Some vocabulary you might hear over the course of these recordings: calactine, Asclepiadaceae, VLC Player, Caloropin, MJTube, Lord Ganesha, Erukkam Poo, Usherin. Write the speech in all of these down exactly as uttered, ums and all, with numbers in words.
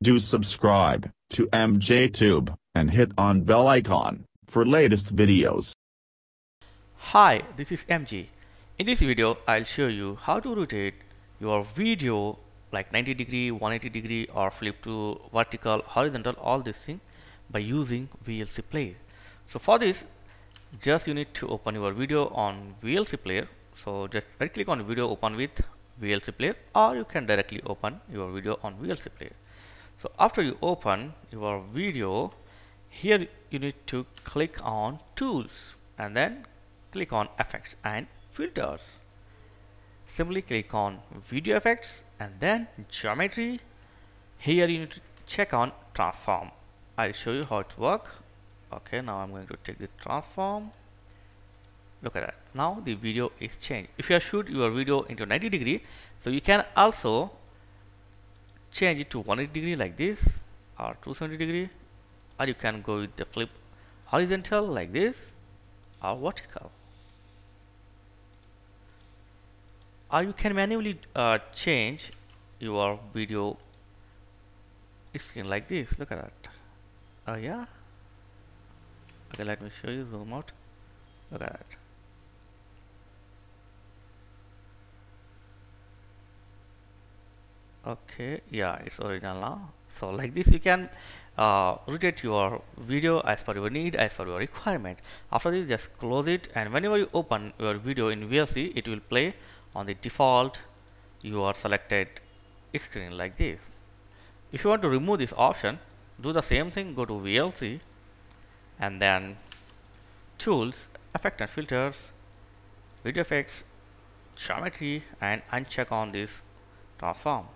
Do subscribe to MJTube and hit on bell icon for latest videos. Hi, this is M J. In this video, I'll show you how to rotate your video like ninety degree, one hundred eighty degree, or flip to vertical, horizontal, all this thing by using V L C player. So for this, just you need to open your video on V L C player. So just right click on video, open with V L C player, or you can directly open your video on V L C player. So after you open your video, here you need to click on tools and then click on effects and filters. Simply click on video effects and then geometry. Here you need to check on transform. I'll show you how it works. Okay, now I'm going to take the transform. Look at that. Now the video is changed. If you are shoot your video into ninety degree, so you can also change it to one hundred degree like this, or two hundred degree, or you can go with the flip horizontal like this, or vertical, or you can manually uh, change your video screen like this. Look at that. Oh yeah. Okay, let me show you, zoom out. Look at that. Okay, yeah, it's original now. So like this you can uh, rotate your video as per your need, as per your requirement. After this, just close it, and whenever you open your video in V L C, it will play on the default your selected screen like this. If you want to remove this option, do the same thing. Go to V L C and then tools, effect and filters, video effects, geometry, and uncheck on this transform.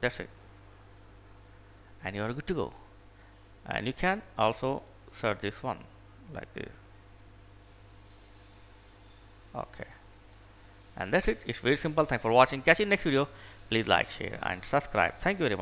That's it, and you are good to go. And you can also search this one like this. Okay, and that's it. It's very simple. Thanks for watching. Catch you in next video. Please like, share, and subscribe. Thank you very much.